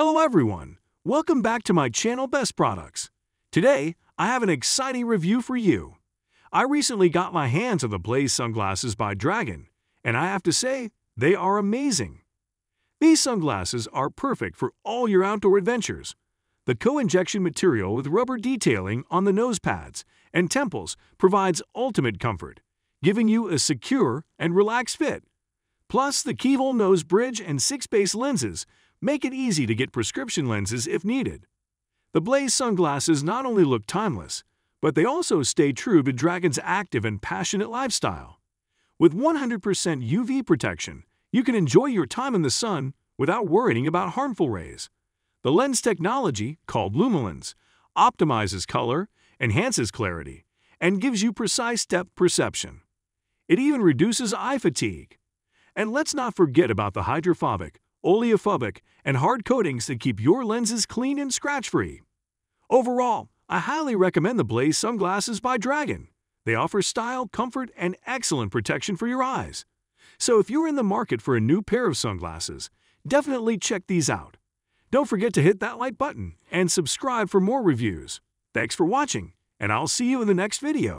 Hello everyone, welcome back to my channel Best Products. Today, I have an exciting review for you. I recently got my hands on the Blaze sunglasses by Dragon, and I have to say, they are amazing. These sunglasses are perfect for all your outdoor adventures. The co-injection material with rubber detailing on the nose pads and temples provides ultimate comfort, giving you a secure and relaxed fit. Plus, the keyhole nose bridge and 6-base lenses make it easy to get prescription lenses if needed. The Blaze sunglasses not only look timeless, but they also stay true to Dragon's active and passionate lifestyle. With 100% UV protection, you can enjoy your time in the sun without worrying about harmful rays. The lens technology, called LumaLens, optimizes color, enhances clarity, and gives you precise depth perception. It even reduces eye fatigue. And let's not forget about the hydrophobic, oleophobic, and hard coatings that keep your lenses clean and scratch-free. Overall, I highly recommend the Blaze sunglasses by Dragon. They offer style, comfort, and excellent protection for your eyes. So if you're in the market for a new pair of sunglasses, definitely check these out. Don't forget to hit that like button and subscribe for more reviews. Thanks for watching, and I'll see you in the next video.